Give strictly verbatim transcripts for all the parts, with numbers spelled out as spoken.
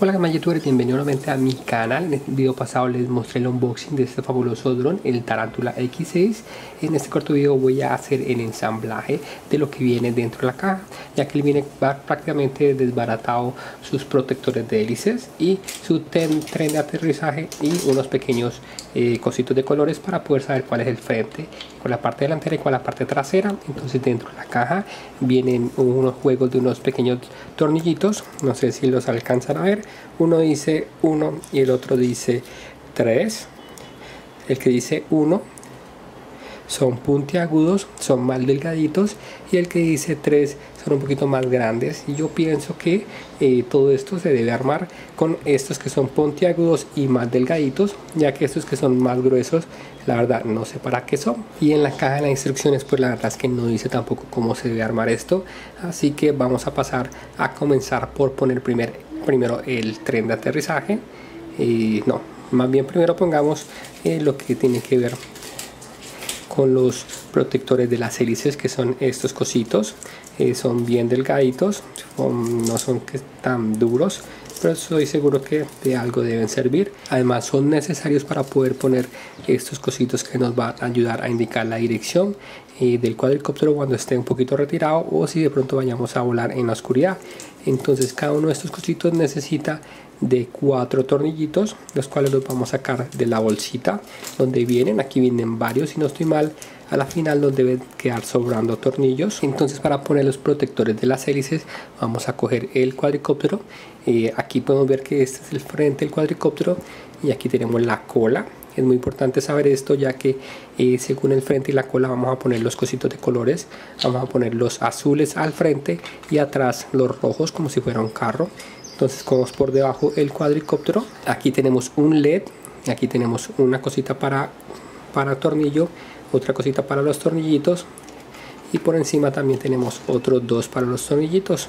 Hola gamma youtubers, bienvenidos nuevamente a mi canal. En este video pasado les mostré el unboxing de este fabuloso dron, el Tarantula equis seis. En este corto video voy a hacer el ensamblaje de lo que viene dentro de la caja, ya que él viene prácticamente desbaratado, sus protectores de hélices y su ten, tren de aterrizaje y unos pequeños eh, cositos de colores para poder saber cuál es el frente con la parte delantera y con la parte trasera. Entonces dentro de la caja vienen unos juegos de unos pequeños tornillitos, no sé si los alcanzan a ver. Uno dice uno y el otro dice tres. El que dice uno son puntiagudos, son más delgaditos, y el que dice tres son un poquito más grandes. Y yo pienso que eh, todo esto se debe armar con estos que son puntiagudos y más delgaditos, ya que estos que son más gruesos, la verdad no sé para qué son. Y en la caja de las instrucciones, pues la verdad es que no dice tampoco cómo se debe armar esto, así que vamos a pasar a comenzar por poner primer primero el tren de aterrizaje. Y no, más bien primero pongamos eh, lo que tiene que ver con los protectores de las hélices, que son estos cositos. Eh, son bien delgaditos, son, no son que tan duros, pero estoy seguro que de algo deben servir. Además son necesarios para poder poner estos cositos que nos van a ayudar a indicar la dirección eh, del cuadricóptero cuando esté un poquito retirado, o si de pronto vayamos a volar en la oscuridad. Entonces cada uno de estos cositos necesita de cuatro tornillitos, los cuales los vamos a sacar de la bolsita donde vienen. Aquí vienen varios, si no estoy mal. A la final nos deben quedar sobrando tornillos. Entonces para poner los protectores de las hélices vamos a coger el cuadricóptero. Eh, aquí podemos ver que este es el frente del cuadricóptero y aquí tenemos la cola. Es muy importante saber esto, ya que eh, según el frente y la cola vamos a poner los cositos de colores. Vamos a poner los azules al frente y atrás los rojos, como si fuera un carro. Entonces cogemos por debajo el cuadricóptero. Aquí tenemos un LED, aquí tenemos una cosita para, para tornillo, otra cosita para los tornillitos, y por encima también tenemos otros dos para los tornillitos.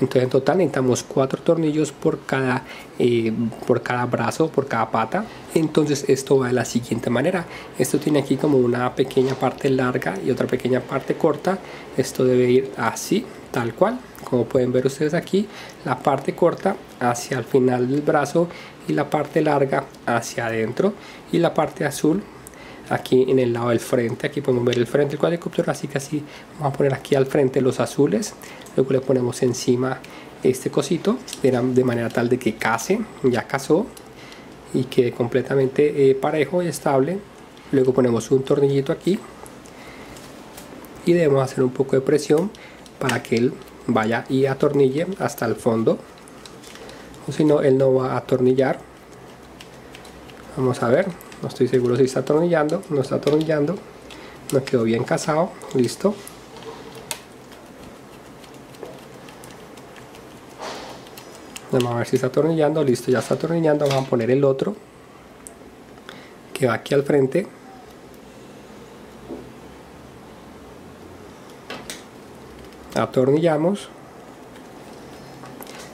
Entonces en total necesitamos cuatro tornillos por cada, eh, por cada brazo, por cada pata. Entonces esto va de la siguiente manera. Esto tiene aquí como una pequeña parte larga y otra pequeña parte corta. Esto debe ir así, tal cual. Como pueden ver ustedes aquí, la parte corta hacia el final del brazo y la parte larga hacia adentro, y la parte azul aquí en el lado del frente. Aquí podemos ver el frente del cuadricóptero, así que así vamos a poner aquí al frente los azules, luego le ponemos encima este cosito de manera tal de que case, ya casó y quede completamente eh, parejo y estable. Luego ponemos un tornillito aquí y debemos hacer un poco de presión para que él vaya y atornille hasta el fondo, o si no él no va a atornillar. Vamos a ver. No estoy seguro si está atornillando, no está atornillando, no quedó bien casado, listo. Vamos a ver si está atornillando, listo, ya está atornillando. Vamos a poner el otro, que va aquí al frente. Atornillamos,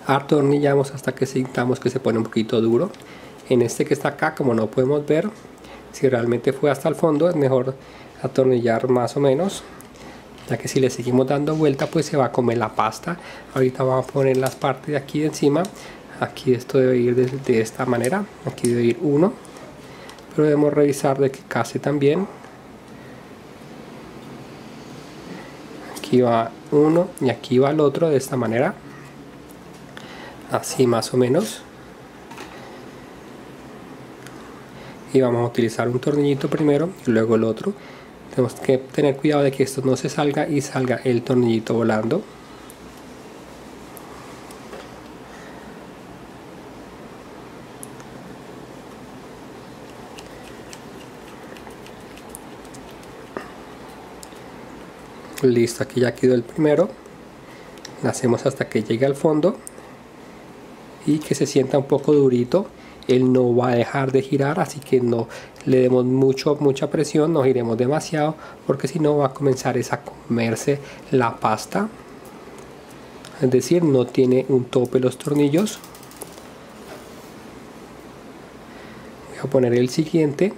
atornillamos hasta que sintamos que se pone un poquito duro. En este que está acá, como no podemos ver si realmente fue hasta el fondo, es mejor atornillar más o menos, ya que si le seguimos dando vuelta pues se va a comer la pasta. Ahorita vamos a poner las partes de aquí de encima. Aquí esto debe ir de, de esta manera. Aquí debe ir uno, pero debemos revisar de que case también. Aquí va uno y aquí va el otro, de esta manera, así más o menos. Y vamos a utilizar un tornillito primero y luego el otro. Tenemos que tener cuidado de que esto no se salga y salga el tornillito volando. Listo, aquí ya quedó el primero. Lo hacemos hasta que llegue al fondo y que se sienta un poco durito. Él no va a dejar de girar, así que no le demos mucho, mucha presión, no giremos demasiado, porque si no va a comenzar es a comerse la pasta. Es decir, no tiene un tope los tornillos. Voy a poner el siguiente.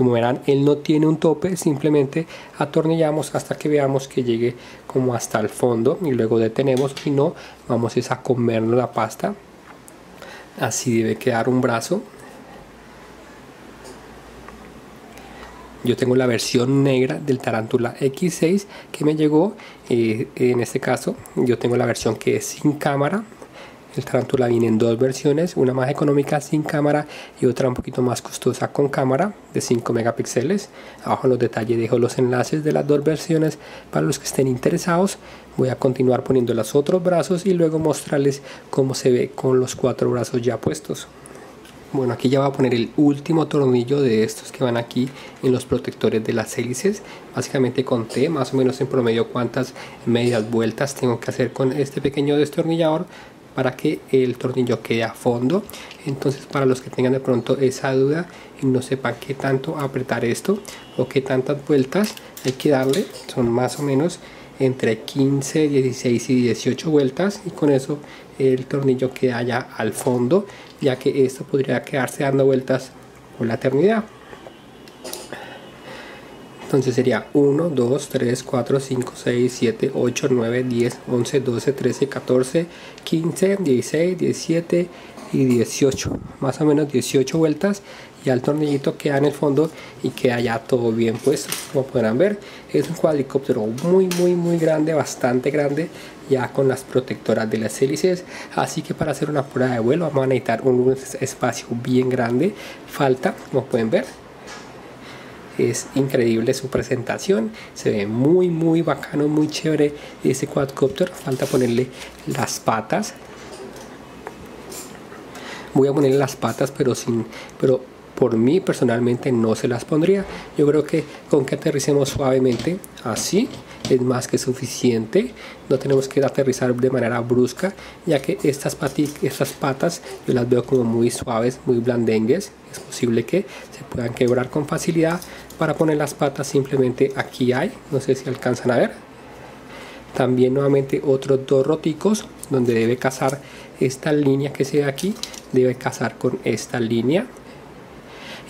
como verán, él no tiene un tope, simplemente atornillamos hasta que veamos que llegue como hasta el fondo y luego detenemos, y no vamos es a comernos la pasta. Así debe quedar un brazo. Yo tengo la versión negra del Tarantula equis seis que me llegó, eh, en este caso yo tengo la versión que es sin cámara. El Tarantula viene en dos versiones, una más económica sin cámara y otra un poquito más costosa con cámara de cinco megapíxeles. Abajo en los detalles dejo los enlaces de las dos versiones para los que estén interesados. Voy a continuar poniendo los otros brazos y luego mostrarles cómo se ve con los cuatro brazos ya puestos. Bueno, aquí ya voy a poner el último tornillo de estos que van aquí en los protectores de las hélices. Básicamente conté más o menos en promedio cuántas medias vueltas tengo que hacer con este pequeño destornillador para que el tornillo quede a fondo. Entonces, para los que tengan de pronto esa duda y no sepan qué tanto apretar esto o qué tantas vueltas hay que darle, son más o menos entre quince, dieciséis y dieciocho vueltas, y con eso el tornillo queda ya al fondo, ya que esto podría quedarse dando vueltas por la eternidad. Entonces sería uno, dos, tres, cuatro, cinco, seis, siete, ocho, nueve, diez, once, doce, trece, catorce, quince, dieciséis, diecisiete y dieciocho, más o menos dieciocho vueltas, y al tornillito queda en el fondo y queda ya todo bien puesto. Como podrán ver, es un cuadricóptero muy muy muy grande, bastante grande, ya con las protectoras de las hélices. Así que para hacer una prueba de vuelo vamos a necesitar un espacio bien grande. Falta, como pueden ver, es increíble su presentación, se ve muy muy bacano, muy chévere este quadcopter. Falta ponerle las patas. Voy a ponerle las patas, pero sin pero por mí personalmente no se las pondría. Yo creo que con que aterricemos suavemente así es más que suficiente. No tenemos que aterrizar de manera brusca, ya que estas, estas patas yo las veo como muy suaves, muy blandengues. Es posible que se puedan quebrar con facilidad. Para poner las patas simplemente aquí hay, no sé si alcanzan a ver, también nuevamente otros dos roticos donde debe cazar esta línea que se ve aquí, debe cazar con esta línea.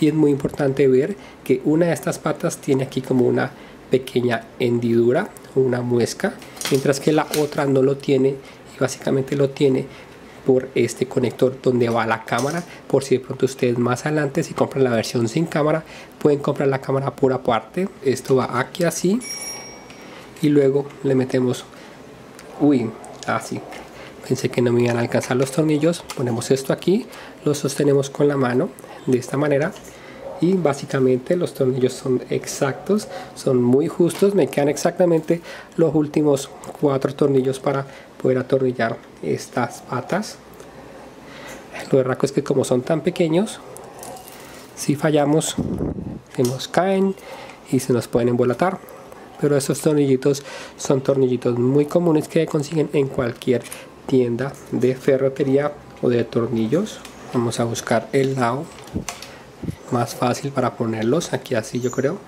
Y es muy importante ver que una de estas patas tiene aquí como una pequeña hendidura, una muesca, mientras que la otra no lo tiene, y básicamente lo tiene por este conector donde va la cámara. Por si de pronto ustedes más adelante, si compran la versión sin cámara, pueden comprar la cámara por aparte. Esto va aquí así y luego le metemos, uy, así, pensé que no me iban a alcanzar los tornillos. Ponemos esto aquí, lo sostenemos con la mano de esta manera y básicamente los tornillos son exactos, son muy justos. Me quedan exactamente los últimos cuatro tornillos para poder atornillar estas patas. Lo berraco es que como son tan pequeños, si fallamos se nos caen y se nos pueden embolatar, pero estos tornillitos son tornillitos muy comunes que consiguen en cualquier tienda de ferretería o de tornillos. Vamos a buscar el lado más fácil para ponerlos aquí así, yo creo.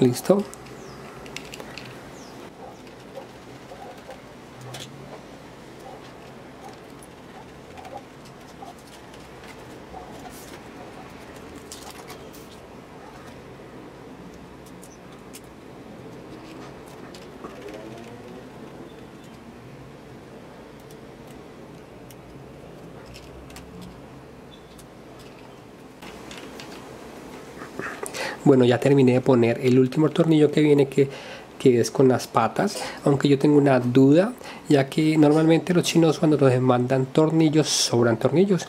Listo. Bueno, ya terminé de poner el último tornillo que viene, que, que es con las patas, aunque yo tengo una duda, ya que normalmente los chinos cuando nos mandan tornillos, sobran tornillos.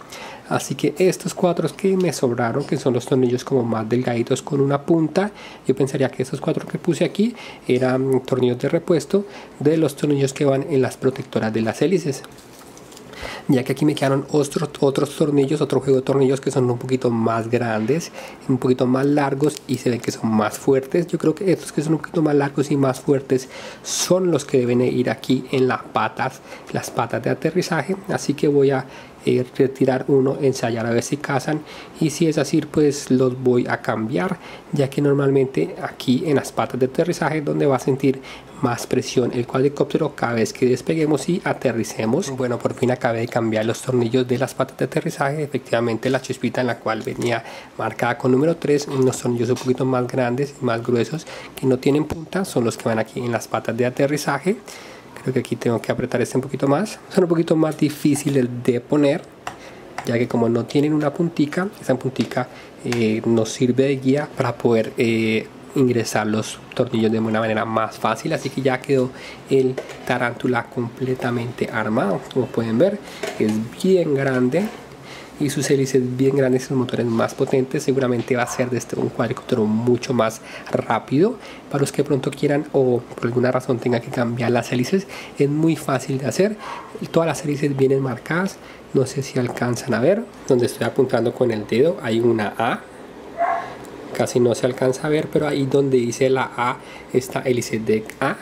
Así que estos cuatro que me sobraron, que son los tornillos como más delgaditos con una punta, yo pensaría que estos cuatro que puse aquí eran tornillos de repuesto de los tornillos que van en las protectoras de las hélices, ya que aquí me quedaron otros, otros tornillos, otro juego de tornillos que son un poquito más grandes, un poquito más largos y se ven que son más fuertes. Yo creo que estos que son un poquito más largos y más fuertes son los que deben ir aquí en las patas, las patas de aterrizaje. Así que voy a eh, retirar uno, ensayar a ver si casan, y si es así pues los voy a cambiar, ya que normalmente aquí en las patas de aterrizaje es donde va a sentir más presión el cuadricóptero cada vez que despeguemos y aterricemos. Bueno, por fin acabé de cambiar los tornillos de las patas de aterrizaje. Efectivamente la chispita en la cual venía marcada con número tres, unos tornillos un poquito más grandes, más gruesos, que no tienen punta, son los que van aquí en las patas de aterrizaje. Creo que aquí tengo que apretar este un poquito más, son un poquito más difíciles de poner, ya que como no tienen una puntica, esa puntica eh, nos sirve de guía para poder eh, ingresar los tornillos de una manera más fácil. Así que ya quedó el Tarantula completamente armado, como pueden ver es bien grande y sus hélices bien grandes, sus motores más potentes. Seguramente va a ser de este un cuadricóptero mucho más rápido. Para los que pronto quieran o por alguna razón tengan que cambiar las hélices, es muy fácil de hacer. Todas las hélices vienen marcadas, no sé si alcanzan a ver donde estoy apuntando con el dedo, hay una A, casi no se alcanza a ver, pero ahí donde dice la A, esta hélice de A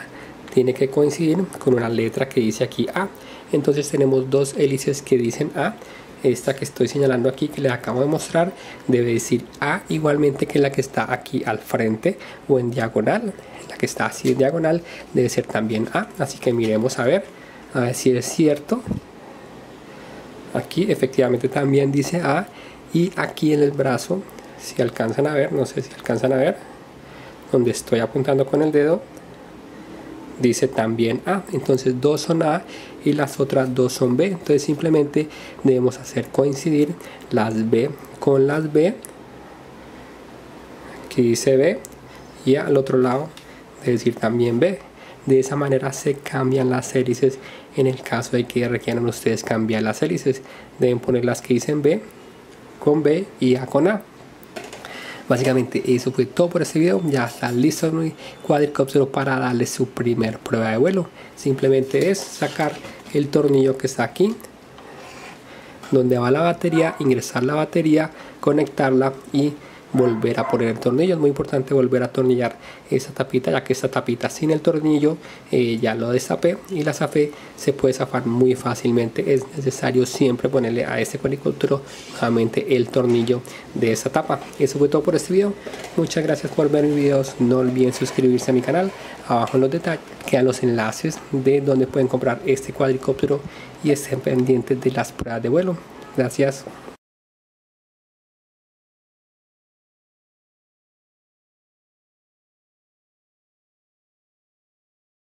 tiene que coincidir con una letra que dice aquí A. Entonces tenemos dos hélices que dicen A. Esta que estoy señalando aquí, que les acabo de mostrar, debe decir A, igualmente que la que está aquí al frente o en diagonal. La que está así en diagonal debe ser también A. Así que miremos a ver, a ver si es cierto. Aquí efectivamente también dice A, y aquí en el brazo, si alcanzan a ver, no sé si alcanzan a ver, donde estoy apuntando con el dedo, dice también A. Entonces dos son A y las otras dos son B. Entonces simplemente debemos hacer coincidir las B con las B. Aquí dice B y al otro lado debe decir también B. De esa manera se cambian las hélices. En el caso de que requieran ustedes cambiar las hélices, deben poner las que dicen B con B y A con A. Básicamente eso fue todo por este video. Ya está listo mi cuadricóptero para darle su primer prueba de vuelo. Simplemente es sacar el tornillo que está aquí, donde va la batería, ingresar la batería, conectarla y volver a poner el tornillo. Es muy importante volver a atornillar esa tapita, ya que esta tapita sin el tornillo eh, ya lo destapé y la zafé, se puede zafar muy fácilmente. Es necesario siempre ponerle a este cuadricóptero nuevamente el tornillo de esa tapa. Eso fue todo por este video. Muchas gracias por ver mis videos. No olviden suscribirse a mi canal. Abajo en los detalles quedan los enlaces de donde pueden comprar este cuadricóptero y estén pendientes de las pruebas de vuelo. Gracias.